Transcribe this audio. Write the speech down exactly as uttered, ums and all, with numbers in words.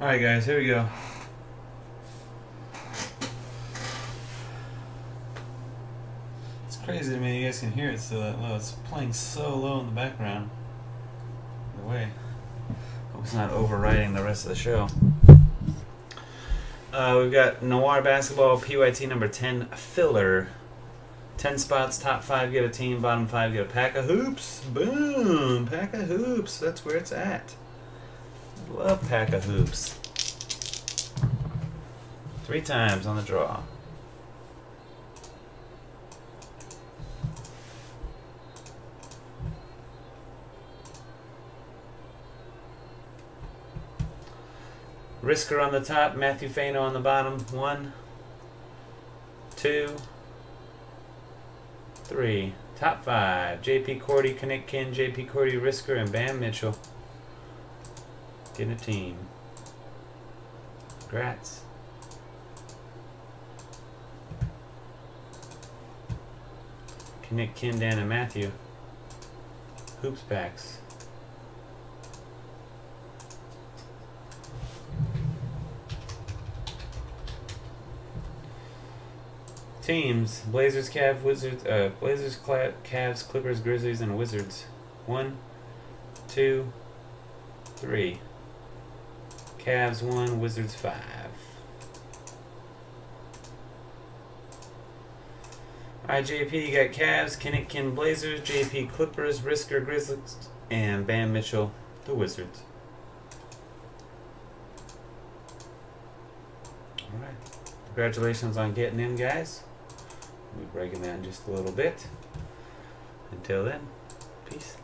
Alright guys, here we go. It's crazy to me, you guys can hear it still that low. It's playing so low in the background. By the way, hope it's not overriding the rest of the show. Uh, we've got Noir Basketball P Y T number ten, filler. ten spots, top five get a team, bottom five get a pack of hoops. Boom! Pack of hoops, that's where it's at. Love pack of hoops. Three times on the draw. Risker on the top, Matthew Faino on the bottom. One, two, three. Top five. J P Cordy, Kinnickin, J P Cordy, Risker, and Bam Mitchell. Getting a team. Congrats. Kinnickin, Dan, and Matthew. Hoops packs. Teams: Blazers, Cavs, Wizards, uh, Blazers, Cavs, Clippers, Grizzlies, and Wizards. One, two, three. Cavs one, Wizards five. Alright, J P, you got Cavs, Kinnickin, Blazers, J P, Clippers, Risker, Grizzlies, and Bam Mitchell, the Wizards. Alright, congratulations on getting in, guys. We'll be breaking that in just a little bit. Until then, peace.